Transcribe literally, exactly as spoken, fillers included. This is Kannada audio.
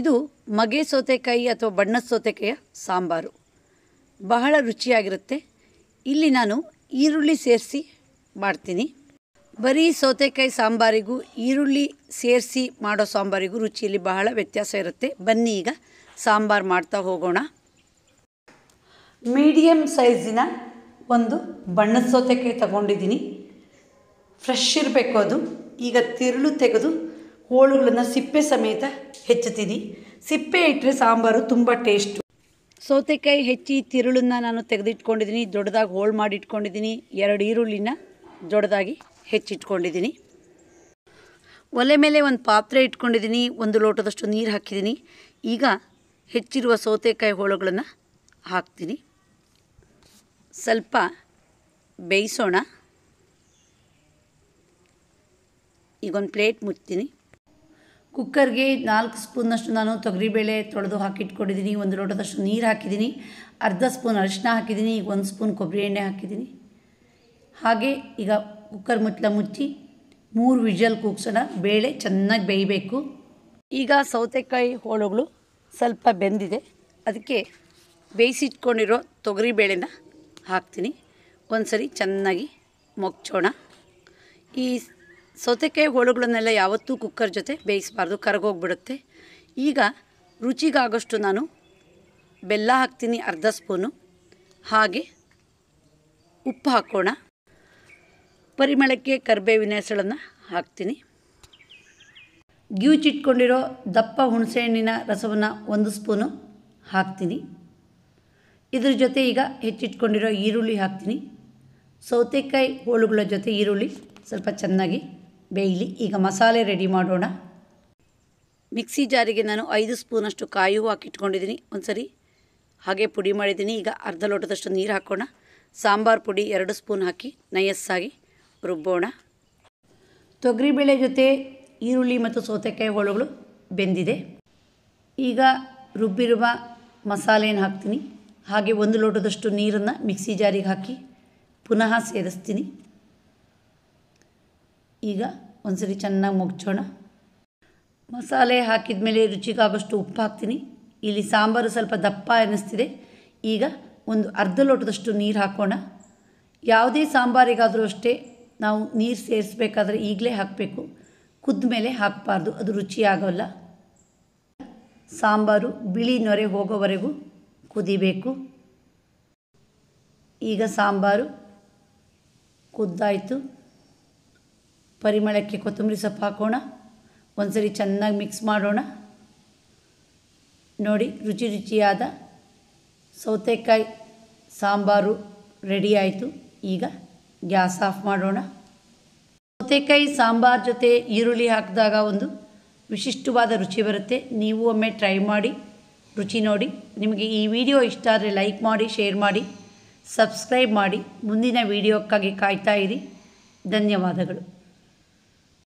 ಇದು ಮಗೆ ಸೋತೆಕಾಯಿ ಅಥವಾ ಬಣ್ಣದ ಸೋತೆಕಾಯಿಯ ಸಾಂಬಾರು ಬಹಳ ರುಚಿಯಾಗಿರುತ್ತೆ। ಇಲ್ಲಿ ನಾನು ಈರುಳ್ಳಿ ಸೇರಿಸಿ ಮಾಡ್ತೀನಿ। ಬರೀ ಸೋತೆಕಾಯಿ ಸಾಂಬಾರಿಗೂ ಈರುಳ್ಳಿ ಸೇರಿಸಿ ಮಾಡೋ ಸಾಂಬಾರಿಗೂ ರುಚಿಯಲ್ಲಿ ಬಹಳ ವ್ಯತ್ಯಾಸ ಇರುತ್ತೆ। ಬನ್ನಿ ಈಗ ಸಾಂಬಾರು ಮಾಡ್ತಾ ಹೋಗೋಣ। ಮೀಡಿಯಂ ಸೈಜಿನ ಒಂದು ಬಣ್ಣದ ಸೋತೆಕಾಯಿ ತಗೊಂಡಿದ್ದೀನಿ, ಫ್ರೆಶ್ ಇರಬೇಕು ಅದು। ಈಗ ತಿರುಳು ತೆಗೆದು ಹೋಳುಗಳನ್ನು ಸಿಪ್ಪೆ ಸಮೇತ ಹೆಚ್ಚುತ್ತೀನಿ। ಸಿಪ್ಪೆ ಇಟ್ಟರೆ ಸಾಂಬಾರು ತುಂಬ ಟೇಸ್ಟ್। ಸೌತೆಕಾಯಿ ಹೆಚ್ಚಿ ತಿರುಳನ್ನು ನಾನು ತೆಗೆದಿಟ್ಕೊಂಡಿದ್ದೀನಿ, ದೊಡ್ಡದಾಗಿ ಹೋಳು ಮಾಡಿ ಇಟ್ಕೊಂಡಿದ್ದೀನಿ। ಎರಡು ಈರುಳ್ಳಿನ ದೊಡ್ಡದಾಗಿ ಹೆಚ್ಚಿಟ್ಕೊಂಡಿದ್ದೀನಿ। ಒಲೆ ಮೇಲೆ ಒಂದು ಪಾತ್ರೆ ಇಟ್ಕೊಂಡಿದ್ದೀನಿ, ಒಂದು ಲೋಟದಷ್ಟು ನೀರು ಹಾಕಿದ್ದೀನಿ। ಈಗ ಹೆಚ್ಚಿರುವ ಸೌತೆಕಾಯಿ ಹೋಳುಗಳನ್ನು ಹಾಕ್ತೀನಿ, ಸ್ವಲ್ಪ ಬೇಯಿಸೋಣ। ಈಗೊಂದು ಪ್ಲೇಟ್ ಮುಚ್ತೀನಿ। ಕುಕ್ಕರ್ಗೆ ನಾಲ್ಕು ಸ್ಪೂನ್ನಷ್ಟು ನಾನು ತೊಗರಿಬೇಳೆ ತೊಳೆದು ಹಾಕಿಟ್ಕೊಂಡಿದ್ದೀನಿ, ಒಂದು ಲೋಟದಷ್ಟು ನೀರು ಹಾಕಿದ್ದೀನಿ, ಅರ್ಧ ಸ್ಪೂನ್ ಅರಿಶಿನ ಹಾಕಿದ್ದೀನಿ, ಈಗ ಒಂದು ಸ್ಪೂನ್ ಕೊಬ್ಬರಿ ಎಣ್ಣೆ ಹಾಕಿದ್ದೀನಿ। ಹಾಗೆ ಈಗ ಕುಕ್ಕರ್ ಮುಚ್ಚಲ ಮುಚ್ಚಿ ಮೂರು ವಿಜಲ್ ಕೂಗ್ಸೋಣ। ಬೇಳೆ ಚೆನ್ನಾಗಿ ಬೇಯಬೇಕು। ಈಗ ಸೌತೆಕಾಯಿ ಹೋಳುಗಳು ಸ್ವಲ್ಪ ಬೆಂದಿದೆ, ಅದಕ್ಕೆ ಬೇಯಿಸಿಟ್ಕೊಂಡಿರೋ ತೊಗರಿ ಬೇಳೆನ ಹಾಕ್ತೀನಿ। ಒಂದು ಸರಿ ಚೆನ್ನಾಗಿ ಮೊಗ್ಚೋಣ। ಈ ಸೌತೆಕಾಯಿ ಹೋಳುಗಳನ್ನೆಲ್ಲ ಯಾವತ್ತೂ ಕುಕ್ಕರ್ ಜೊತೆ ಬೇಯಿಸಬಾರ್ದು, ಕರಗೋಗಿಬಿಡುತ್ತೆ। ಈಗ ರುಚಿಗಾಗೋಷ್ಟು ನಾನು ಬೆಲ್ಲ ಹಾಕ್ತೀನಿ, ಅರ್ಧ ಸ್ಪೂನು, ಹಾಗೆ ಉಪ್ಪು ಹಾಕೋಣ। ಪರಿಮಳಕ್ಕೆ ಕರಿಬೇವಿನ ಎಸಳನ್ನು ಹಾಕ್ತೀನಿ। ಗಿವುಚಿಟ್ಕೊಂಡಿರೋ ದಪ್ಪ ಹುಣಸೆಹಣ್ಣಿನ ರಸವನ್ನು ಒಂದು ಸ್ಪೂನು ಹಾಕ್ತೀನಿ। ಇದ್ರ ಜೊತೆ ಈಗ ಹೆಚ್ಚಿಟ್ಕೊಂಡಿರೋ ಈರುಳ್ಳಿ ಹಾಕ್ತೀನಿ। ಸೌತೆಕಾಯಿ ಹೋಳುಗಳ ಜೊತೆ ಈರುಳ್ಳಿ ಸ್ವಲ್ಪ ಚೆನ್ನಾಗಿ ಬೇಯಲಿ। ಈಗ ಮಸಾಲೆ ರೆಡಿ ಮಾಡೋಣ। ಮಿಕ್ಸಿ ಜಾರಿಗೆ ನಾನು ಐದು ಸ್ಪೂನಷ್ಟು ಕಾಯಿ ಹೂವು ಹಾಕಿಟ್ಕೊಂಡಿದ್ದೀನಿ, ಒಂದು ಸರಿ ಹಾಗೆ ಪುಡಿ ಮಾಡಿದ್ದೀನಿ। ಈಗ ಅರ್ಧ ಲೋಟದಷ್ಟು ನೀರು ಹಾಕೋಣ, ಸಾಂಬಾರು ಪುಡಿ ಎರಡು ಸ್ಪೂನ್ ಹಾಕಿ ನಯಸ್ಸಾಗಿ ರುಬ್ಬೋಣ। ತೊಗರಿಬೇಳೆ ಜೊತೆ ಈರುಳ್ಳಿ ಮತ್ತು ಸೌತೆಕಾಯಿ ಹೋಳುಗಳು ಬೆಂದಿದೆ। ಈಗ ರುಬ್ಬಿರುವ ಮಸಾಲೆಯನ್ನು ಹಾಕ್ತೀನಿ, ಹಾಗೆ ಒಂದು ಲೋಟದಷ್ಟು ನೀರನ್ನು ಮಿಕ್ಸಿ ಜಾರಿಗೆ ಹಾಕಿ ಪುನಃ ಸೇರಿಸ್ತೀನಿ। ಈಗ ಒಂದು ಸರಿ ಚೆನ್ನಾಗಿ ಮುಗ್ಚೋಣ। ಮಸಾಲೆ ಹಾಕಿದ ಮೇಲೆ ರುಚಿಗಾಗೋಷ್ಟು ಉಪ್ಪು ಹಾಕ್ತೀನಿ। ಇಲ್ಲಿ ಸಾಂಬಾರು ಸ್ವಲ್ಪ ದಪ್ಪ ಅನ್ನಿಸ್ತಿದೆ, ಈಗ ಒಂದು ಅರ್ಧ ಲೋಟದಷ್ಟು ನೀರು ಹಾಕೋಣ। ಯಾವುದೇ ಸಾಂಬಾರಿಗಾದರೂ ಅಷ್ಟೇ ನಾವು ನೀರು ಸೇರಿಸಬೇಕಾದ್ರೆ ಈಗಲೇ ಹಾಕಬೇಕು, ಕುದ್ದ ಮೇಲೆ ಹಾಕಬಾರ್ದು, ಅದು ರುಚಿಯಾಗೋಲ್ಲ। ಸಾಂಬಾರು ಬಿಳಿ ನೊರೆ ಹೋಗೋವರೆಗೂ ಕುದಿಬೇಕು। ಈಗ ಸಾಂಬಾರು ಕುದ್ದಾಯಿತು। ಪರಿಮಳಕ್ಕೆ ಕೊತ್ತಂಬರಿ ಸೊಪ್ಪು ಹಾಕೋಣ, ಒಂದು ಸರಿ ಚೆನ್ನಾಗಿ ಮಿಕ್ಸ್ ಮಾಡೋಣ। ನೋಡಿ, ರುಚಿ ರುಚಿಯಾದ ಸೌತೆಕಾಯಿ ಸಾಂಬಾರು ರೆಡಿಯಾಯಿತು। ಈಗ ಗ್ಯಾಸ್ ಆಫ್ ಮಾಡೋಣ। ಸೌತೆಕಾಯಿ ಸಾಂಬಾರು ಜೊತೆ ಈರುಳ್ಳಿ ಹಾಕಿದಾಗ ಒಂದು ವಿಶಿಷ್ಟವಾದ ರುಚಿ ಬರುತ್ತೆ। ನೀವು ಒಮ್ಮೆ ಟ್ರೈ ಮಾಡಿ, ರುಚಿ ನೋಡಿ। ನಿಮಗೆ ಈ ವಿಡಿಯೋ ಇಷ್ಟ ಆದರೆ ಲೈಕ್ ಮಾಡಿ, ಶೇರ್ ಮಾಡಿ, ಸಬ್ಸ್ಕ್ರೈಬ್ ಮಾಡಿ। ಮುಂದಿನ ವಿಡಿಯೋಕ್ಕಾಗಿ ಕಾಯ್ತಾ ಇರಿ. ಧನ್ಯವಾದಗಳು.